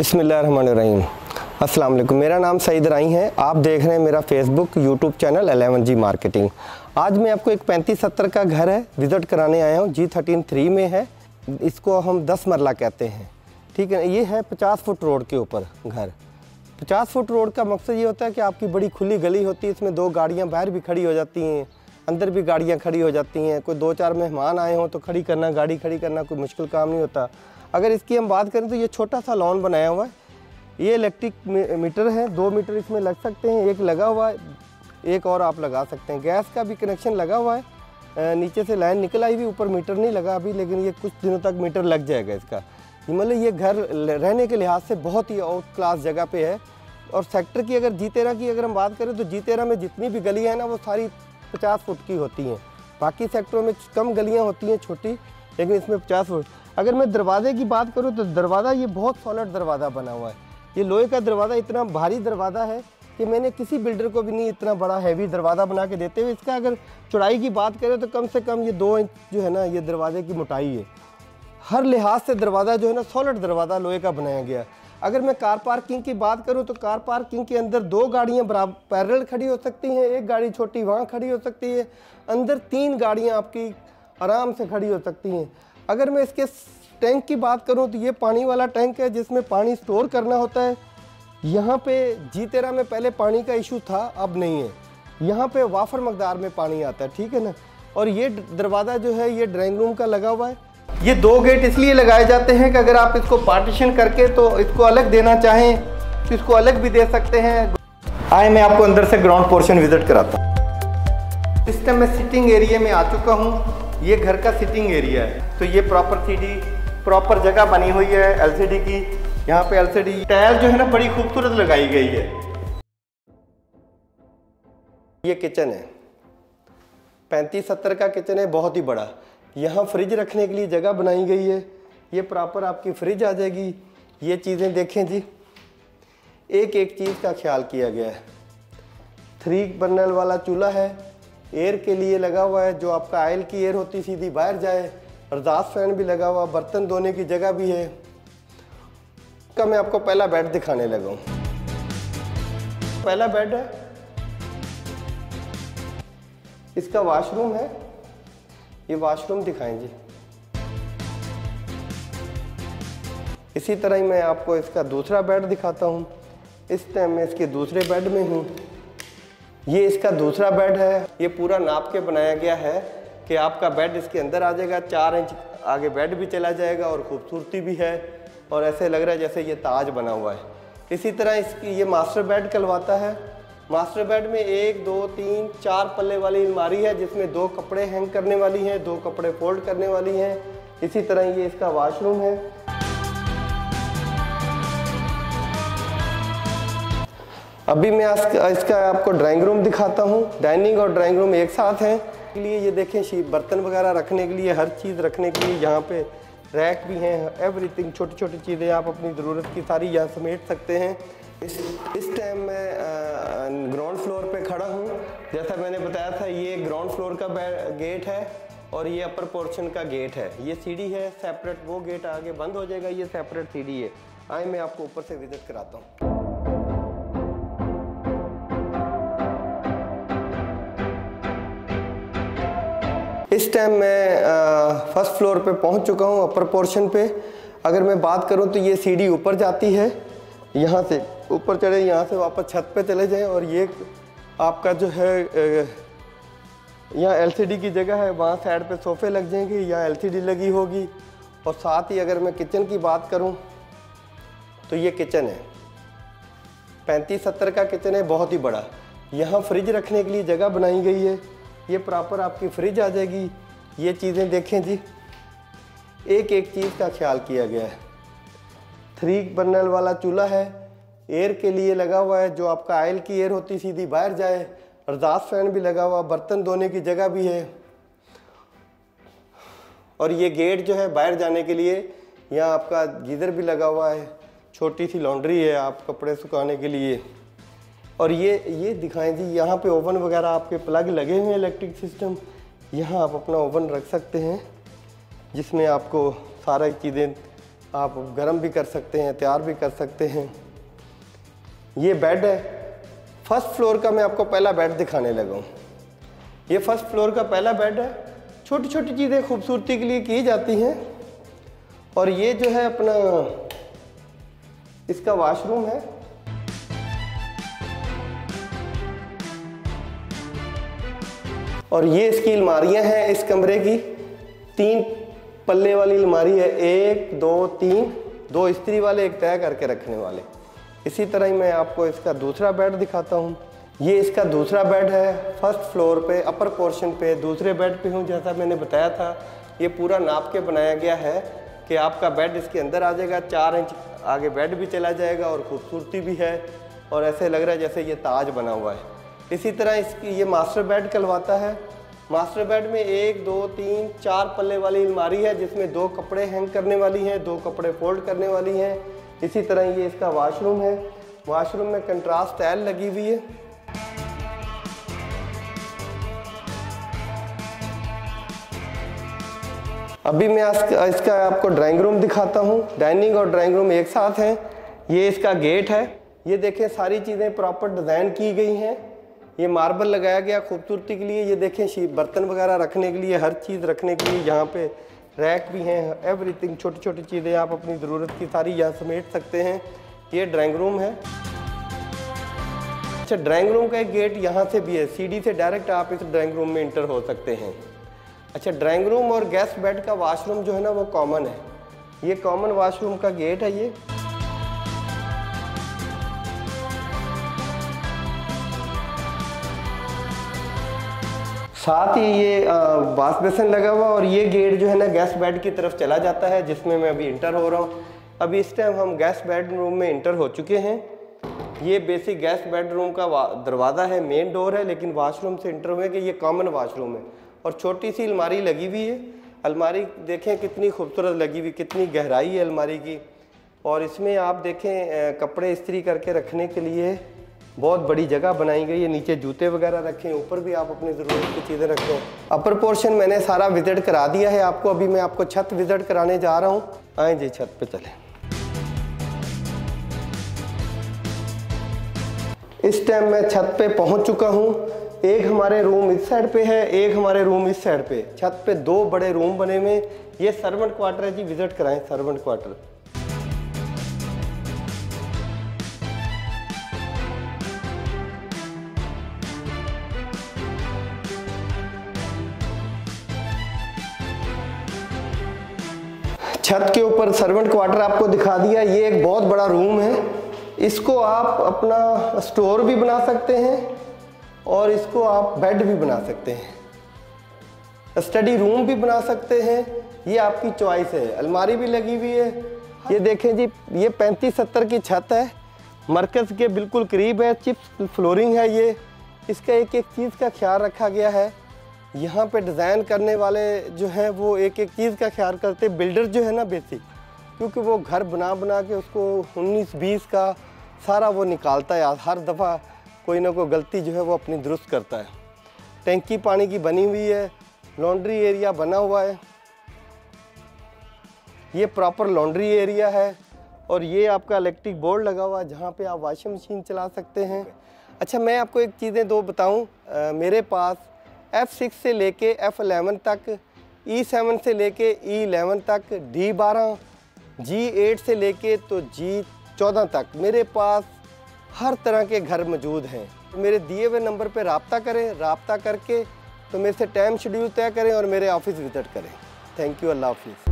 बिस्मिल्लाहिर्रहमानिर्रहीम। अस्सलाम वालेकुम। मेरा नाम सईद अरेन है। आप देख रहे हैं मेरा Facebook YouTube channel 11G marketing. आज मैं आपको एक 3570 का घर है विज़िट कराने आया हूँ। G-13 में है, इसको हम 10 मरला कहते हैं, ठीक है। ये है 50 फुट रोड के ऊपर घर। 50 फुट रोड का मकसद ये होता है कि आपकी बड़ी खुली गली होती है, इसमें दो गाड़ियाँ बाहर भी खड़ी हो जाती हैं, अंदर भी गाड़ियाँ खड़ी हो जाती हैं। कोई दो चार मेहमान आए हों तो खड़ी करना, गाड़ी खड़ी करना कोई मुश्किल काम नहीं होता। अगर इसकी हम बात करें तो ये छोटा सा लॉन बनाया हुआ है। ये इलेक्ट्रिक मीटर है, 2 मीटर इसमें लग सकते हैं, एक लगा हुआ है, एक और आप लगा सकते हैं। गैस का भी कनेक्शन लगा हुआ है, नीचे से लाइन निकल आई हुई, ऊपर मीटर नहीं लगा अभी, लेकिन ये कुछ दिनों तक मीटर लग जाएगा इसका। मतलब ये घर रहने के लिहाज से बहुत ही आउट क्लास जगह पे है। और सेक्टर की अगर G-13 की अगर हम बात करें तो G-13 में जितनी भी गलियां हैं ना वो सारी 50 फुट की होती हैं। बाकी सेक्टरों में कम गलियां होती हैं छोटी, लेकिन इसमें 50 फुट। अगर मैं दरवाजे की बात करूं तो दरवाज़ा ये बहुत सॉलिड दरवाज़ा बना हुआ है। ये लोहे का दरवाज़ा, इतना भारी दरवाज़ा है कि मैंने किसी बिल्डर को भी नहीं इतना बड़ा हैवी दरवाज़ा बना के देते हुए। इसका अगर चौड़ाई की बात करें तो कम से कम ये 2 इंच जो है ना ये दरवाजे की मोटाई है। हर लिहाज से दरवाज़ा जो है ना सॉलिड दरवाज़ा लोहे का बनाया गया। अगर मैं कार पार्किंग की बात करूं तो कार पार्किंग के अंदर 2 गाड़ियां बराबर पैरेलल खड़ी हो सकती हैं, एक गाड़ी छोटी वहां खड़ी हो सकती है, अंदर 3 गाड़ियां आपकी आराम से खड़ी हो सकती हैं। अगर मैं इसके टैंक की बात करूं तो ये पानी वाला टैंक है जिसमें पानी स्टोर करना होता है। यहाँ पर G-13 में पहले पानी का इशू था, अब नहीं है। यहाँ पर वाफर मकदार में पानी आता है, ठीक है ना। और ये दरवाज़ा जो है ये ड्राइंग रूम का लगा हुआ है। ये 2 गेट इसलिए लगाए जाते हैं कि अगर आप इसको पार्टीशन करके तो इसको अलग देना चाहें तो इसको अलग भी दे सकते हैं। आए मैं आपको अंदर से ग्राउंड पोर्शन विजिट कराता हूँ। इस टाइम मैं सिटिंग एरिया में आ चुका हूँ। ये घर का सिटिंग एरिया है, तो ये प्रॉपर सीढ़ी, प्रॉपर जगह बनी हुई है LCD की। यहाँ पे LCD टायर जो है ना बड़ी खूबसूरत लगाई गई है। ये किचन है, 3570 का किचन है, बहुत ही बड़ा। यहाँ फ्रिज रखने के लिए जगह बनाई गई है। ये प्रॉपर आपकी फ्रिज आ जाएगी। ये चीज़ें देखें जी, एक एक चीज़ का ख्याल किया गया है। 3 बर्नल वाला चूल्हा है, एयर के लिए लगा हुआ है, जो आपका आयल की एयर होती सीधी बाहर जाए। रजास फैन भी लगा हुआ, बर्तन धोने की जगह भी है। का मैं आपको पहला बेड दिखाने लगा हूँ। पहला बेड है, इसका वाशरूम है। ये वाशरूम दिखाएं जी। इसी तरह ही मैं आपको इसका दूसरा बेड दिखाता हूँ। इस टाइम मैं इसके दूसरे बेड में हूँ। ये इसका दूसरा बेड है। ये पूरा नाप के बनाया गया है कि आपका बेड इसके अंदर आ जाएगा। 4 इंच आगे बेड भी चला जाएगा और खूबसूरती भी है, और ऐसे लग रहा है जैसे ये ताज बना हुआ है। इसी तरह इसकी ये मास्टर बेड कहलवाता है। मास्टर बेड में 1, 2, 3, 4 पल्ले वाली अलमारी है, जिसमें 2 कपड़े हैंग करने वाली हैं, 2 कपड़े फोल्ड करने वाली हैं। इसी तरह ये इसका वाशरूम है। अभी मैं इसका आपको ड्राइंग रूम दिखाता हूँ। डाइनिंग और ड्राइंग रूम एक साथ हैं, इसलिए ये देखें बर्तन वगैरह रखने के लिए, हर चीज़ रखने के लिए यहाँ पे रैक भी हैं। एवरीथिंग, छोटी छोटी चीज़ें आप अपनी ज़रूरत की सारी यहाँ समेट सकते हैं। इस टाइम मैं ग्राउंड फ्लोर पे खड़ा हूँ। जैसा मैंने बताया था, ये ग्राउंड फ्लोर का गेट है और ये अपर पोर्शन का गेट है। ये सीढ़ी है सेपरेट, वो गेट आगे बंद हो जाएगा, ये सेपरेट सीढ़ी है। आए मैं आपको ऊपर से विजिट कराता हूँ। इस टाइम मैं फर्स्ट फ्लोर पे पहुँच चुका हूँ, अपर पोर्शन पे। अगर मैं बात करूँ तो ये सीढ़ी ऊपर जाती है, यहाँ से ऊपर चढ़े, यहाँ से वापस छत पे चले जाएं। और ये आपका जो है यहाँ LCD की जगह है, वहाँ साइड पे सोफे लग जाएंगे, यहाँ LCD लगी होगी। और साथ ही अगर मैं किचन की बात करूँ तो ये किचन है, 3570 का किचन है, बहुत ही बड़ा। यहाँ फ्रिज रखने के लिए जगह बनाई गई है। ये प्रॉपर आपकी फ्रिज आ जाएगी। ये चीज़ें देखें जी, एक एक चीज़ का ख्याल किया गया है। 3 बर्नल वाला चूल्हा है, एयर के लिए लगा हुआ है, जो आपका आयल की एयर होती सीधी बाहर जाए। रजास फैन भी लगा हुआ, बर्तन धोने की जगह भी है। और ये गेट जो है बाहर जाने के लिए, यहाँ आपका गीजर भी लगा हुआ है। छोटी सी लॉन्ड्री है आप कपड़े सुखाने के लिए। और ये दिखाएं जी, यहाँ पे ओवन वगैरह आपके प्लग लगे हुए हैं, इलेक्ट्रिक सिस्टम। यहाँ आप अपना ओवन रख सकते हैं जिसमें आपको सारा चीज़ें आप गर्म भी कर सकते हैं, तैयार भी कर सकते हैं। ये बेड है, फर्स्ट फ्लोर का मैं आपको पहला बेड दिखाने लगा हूँ। ये फर्स्ट फ्लोर का पहला बेड है। छोटी छोटी चीज़ें खूबसूरती के लिए की जाती हैं। और ये जो है अपना इसका वॉशरूम है। और ये इसकी अलमारियाँ हैं। इस कमरे की 3 पल्ले वाली अलमारी है, 1, 2, 3, 2 इस्त्री वाले, 1 तय करके रखने वाले। इसी तरह ही मैं आपको इसका दूसरा बेड दिखाता हूँ। ये इसका दूसरा बेड है। फर्स्ट फ्लोर पे अपर पोर्शन पे दूसरे बेड पे हूँ। जैसा मैंने बताया था, ये पूरा नाप के बनाया गया है कि आपका बेड इसके अंदर आ जाएगा। 4 इंच आगे बेड भी चला जाएगा और खूबसूरती भी है और ऐसे लग रहा है जैसे ये ताज बना हुआ है। इसी तरह इसकी ये मास्टर बेड कहलवाता है। मास्टर बेड में 1, 2, 3, 4 पल्ले वाली अलमारी है जिसमें 2 कपड़े हैंग करने वाली हैं, 2 कपड़े फोल्ड करने वाली हैं। इसी तरह ये इसका वाशरूम है। वाशरूम में कंट्रास्ट टाइल लगी हुई है। अभी मैं इसका आपको ड्राइंग रूम दिखाता हूँ। डाइनिंग और ड्राइंग रूम एक साथ हैं। ये इसका गेट है। ये देखें, सारी चीज़ें प्रॉपर डिज़ाइन की गई हैं। ये मार्बल लगाया गया खूबसूरती के लिए। ये देखें, बर्तन वगैरह रखने के लिए, हर चीज़ रखने के लिए यहाँ पे रैक भी हैं। एवरीथिंग, छोटी छोटी चीज़ें आप अपनी ज़रूरत की सारी यहाँ समेट सकते हैं। ये ड्राइंग रूम है। अच्छा, ड्राइंग रूम का एक गेट यहाँ से भी है। सीढ़ी से डायरेक्ट आप इस ड्राइंग रूम में इंटर हो सकते हैं। अच्छा, ड्राइंग रूम और गेस्ट बेड का वाशरूम जो है ना, वो कॉमन है। ये कॉमन वाशरूम का गेट है। ये साथ ही ये वॉश बेसिन लगा हुआ। और ये गेट जो है ना, गेस्ट बेड की तरफ चला जाता है जिसमें मैं अभी इंटर हो रहा हूँ। अभी इस टाइम हम गेस्ट बेडरूम में इंटर हो चुके हैं। ये बेसिक गेस्ट बेडरूम का दरवाज़ा है, मेन डोर है, लेकिन वाशरूम से इंटर हुए कि ये कॉमन वाशरूम है। और छोटी सी अलमारी लगी हुई है। अलमारी देखें कितनी खूबसूरत लगी हुई, कितनी गहराई है अलमारी की। और इसमें आप देखें कपड़े इस्त्री करके रखने के लिए बहुत बड़ी जगह बनाई गई है। नीचे जूते वगैरह रखें, ऊपर भी आप अपनी ज़रूरत की चीज़ें रखें। अपर पोर्शन मैंने सारा विज़िट करा दिया है आपको। अभी मैं आपको छत विज़िट कराने जा रहा हूँ। आएँ जी, छत पे चलें। इस टाइम मैं छत पे पहुँच चुका हूँ। एक हमारे रूम इस साइड पे है, एक हमारे रूम इस साइड पे। छत पे 2 बड़े रूम बने हुए। ये सर्वेंट क्वार्टर है जी, विज़िट कराएँ सर्वेंट क्वार्टर। छत के ऊपर सर्वेंट क्वार्टर आपको दिखा दिया। ये एक बहुत बड़ा रूम है। इसको आप अपना स्टोर भी बना सकते हैं और इसको आप बेड भी बना सकते हैं, स्टडी रूम भी बना सकते हैं। ये आपकी चॉइस है। अलमारी भी लगी हुई है। ये देखें जी, ये 35-70 की छत है, मरकज़ के बिल्कुल करीब है। चिप्स फ्लोरिंग है। ये इसका एक एक चीज़ का ख्याल रखा गया है। यहाँ पे डिज़ाइन करने वाले जो हैं वो एक एक चीज़ का ख्याल करते। बिल्डर जो है ना बेसिक, क्योंकि वो घर बना बना के उसको 19-20 का सारा वो निकालता है। हर दफ़ा कोई ना कोई गलती जो है वो अपनी दुरुस्त करता है। टैंकी पानी की बनी हुई है। लॉन्ड्री एरिया बना हुआ है। ये प्रॉपर लॉन्ड्री एरिया है। और ये आपका इलेक्ट्रिक बोर्ड लगा हुआ है जहाँ पर आप वाशिंग मशीन चला सकते हैं। अच्छा, मैं आपको एक चीज़ें 2 बताऊँ। मेरे पास F6 से लेके F11 तक, E7 से लेके E11 तक, D12, G8 से लेके तो G14 तक मेरे पास हर तरह के घर मौजूद हैं। मेरे दिए हुए नंबर पे राब्ता करें। राब्ता करके तो मेरे से टाइम शेड्यूल तय करें और मेरे ऑफिस विज़िट करें। Thank you. अल्लाह हाफिज़।